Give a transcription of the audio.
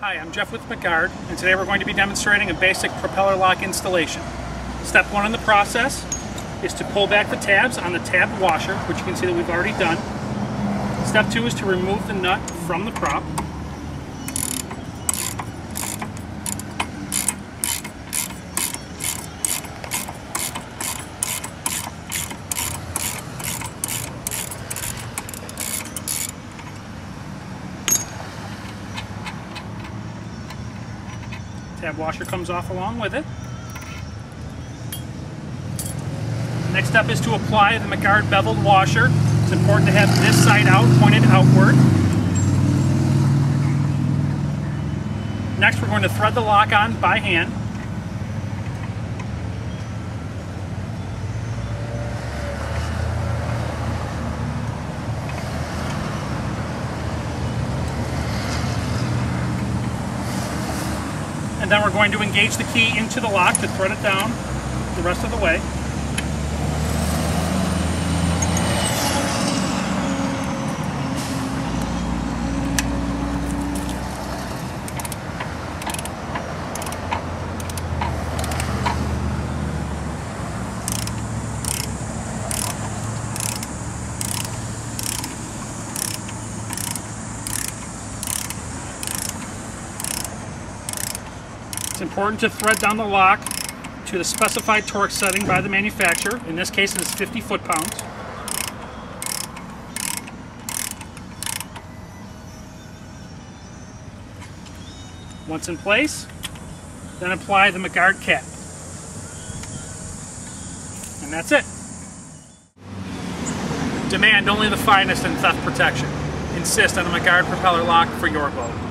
Hi, I'm Jeff with McGard, and today we're going to be demonstrating a basic propeller lock installation. Step one in the process is to pull back the tabs on the tab washer, which you can see that we've already done. Step two is to remove the nut from the prop. Tab washer comes off along with it. Next step is to apply the McGard beveled washer. It's important to have this side out, pointed outward. Next, we're going to thread the lock on by hand. And then we're going to engage the key into the lock to thread it down the rest of the way. It's important to thread down the lock to the specified torque setting by the manufacturer. In this case, it is 50 foot-pounds. Once in place, then apply the McGard cap. And that's it. Demand only the finest in theft protection. Insist on a McGard propeller lock for your boat.